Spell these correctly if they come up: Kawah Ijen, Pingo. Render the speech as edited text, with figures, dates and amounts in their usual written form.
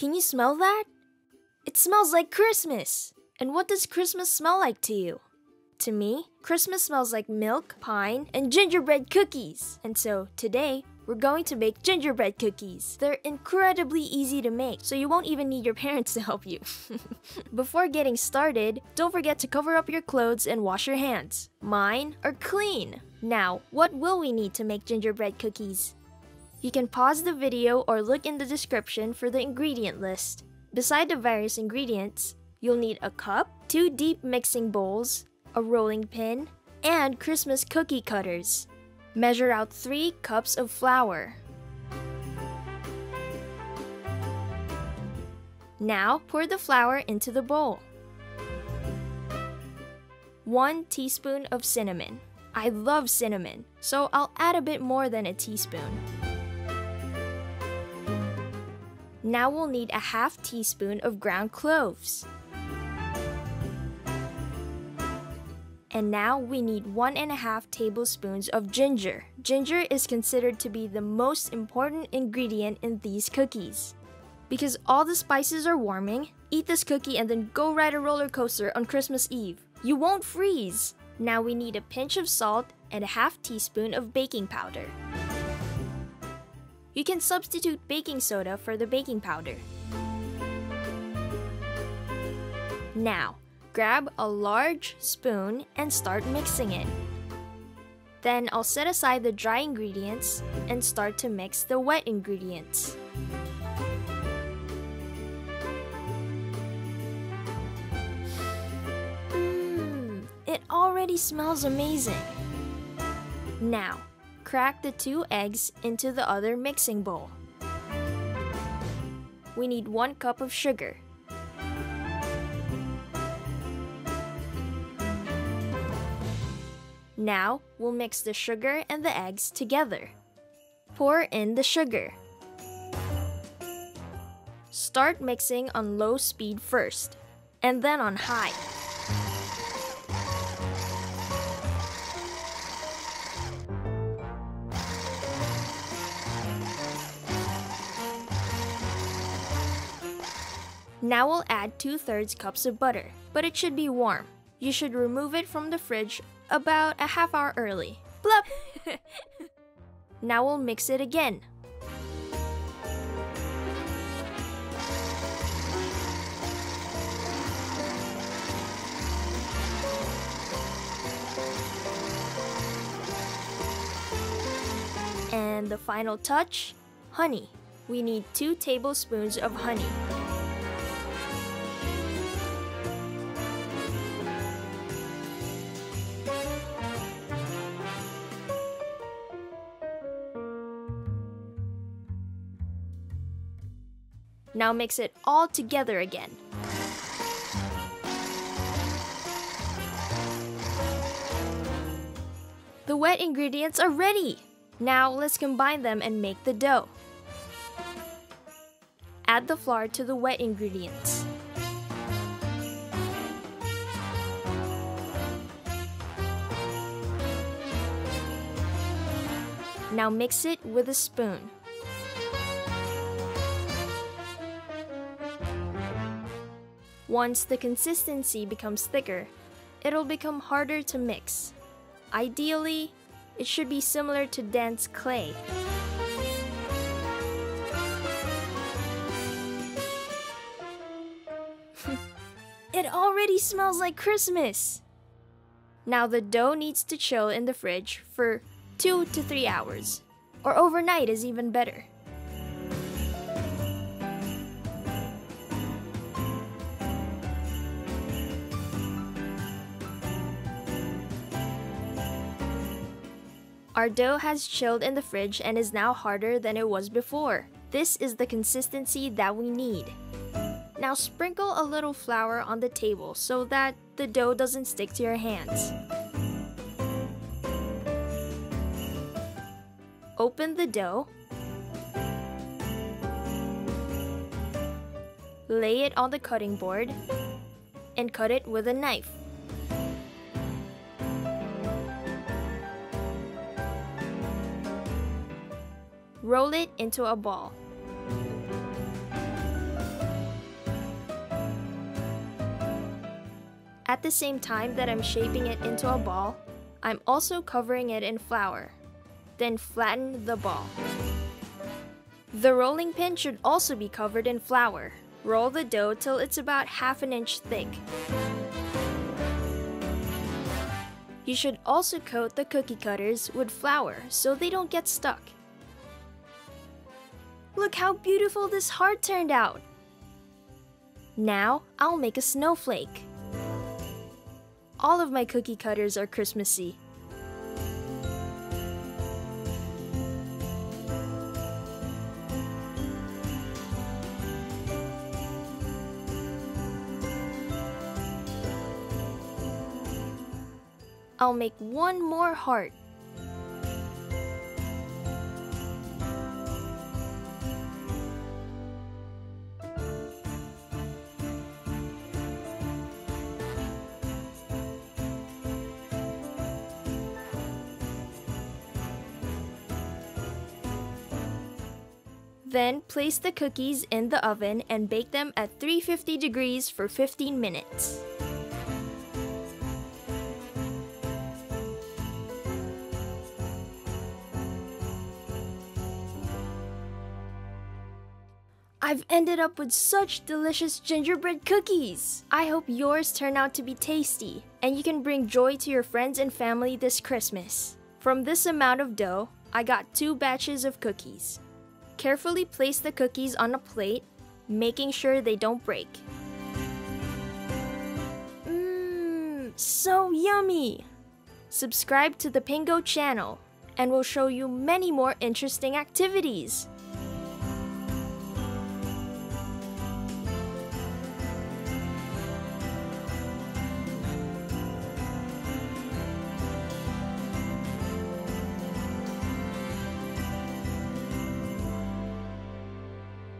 Can you smell that? It smells like Christmas! And what does Christmas smell like to you? To me, Christmas smells like milk, pine, and gingerbread cookies. And so, today, we're going to make gingerbread cookies. They're incredibly easy to make, so you won't even need your parents to help you. Before getting started, don't forget to cover up your clothes and wash your hands. Mine are clean! Now, what will we need to make gingerbread cookies? You can pause the video or look in the description for the ingredient list. Beside the various ingredients, you'll need a cup, 2 deep mixing bowls, a rolling pin, and Christmas cookie cutters. Measure out 3 cups of flour. Now, pour the flour into the bowl. 1 teaspoon of cinnamon. I love cinnamon, so I'll add a bit more than a teaspoon. Now we'll need a half teaspoon of ground cloves. And now we need 1.5 tablespoons of ginger. Ginger is considered to be the most important ingredient in these cookies. Because all the spices are warming, eat this cookie and then go ride a roller coaster on Christmas Eve. You won't freeze! Now we need a pinch of salt and a half teaspoon of baking powder. You can substitute baking soda for the baking powder. Now, grab a large spoon and start mixing it. Then I'll set aside the dry ingredients and start to mix the wet ingredients. It already smells amazing. Now, crack the 2 eggs into the other mixing bowl. We need 1 cup of sugar. Now, we'll mix the sugar and the eggs together. Pour in the sugar. Start mixing on low speed first, and then on high. Now we'll add 2/3 cups of butter, but it should be warm. You should remove it from the fridge about a half hour early. Blup! Now we'll mix it again. And the final touch, honey. We need 2 tablespoons of honey. Now mix it all together again. The wet ingredients are ready! Now let's combine them and make the dough. Add the flour to the wet ingredients. Now mix it with a spoon. Once the consistency becomes thicker, it'll become harder to mix. Ideally, it should be similar to dense clay. It already smells like Christmas! Now the dough needs to chill in the fridge for 2 to 3 hours, or overnight is even better. Our dough has chilled in the fridge and is now harder than it was before. This is the consistency that we need. Now sprinkle a little flour on the table so that the dough doesn't stick to your hands. Open the dough. Lay it on the cutting board and cut it with a knife. Roll it into a ball. At the same time that I'm shaping it into a ball, I'm also covering it in flour. Then flatten the ball. The rolling pin should also be covered in flour. Roll the dough till it's about half an inch thick. You should also coat the cookie cutters with flour so they don't get stuck. Look how beautiful this heart turned out! Now, I'll make a snowflake. All of my cookie cutters are Christmassy. I'll make one more heart. Then place the cookies in the oven and bake them at 350 degrees for 15 minutes. I've ended up with such delicious gingerbread cookies! I hope yours turn out to be tasty, and you can bring joy to your friends and family this Christmas. From this amount of dough, I got 2 batches of cookies. Carefully place the cookies on a plate, making sure they don't break. Mmm, so yummy! Subscribe to the Pingo channel, and we'll show you many more interesting activities!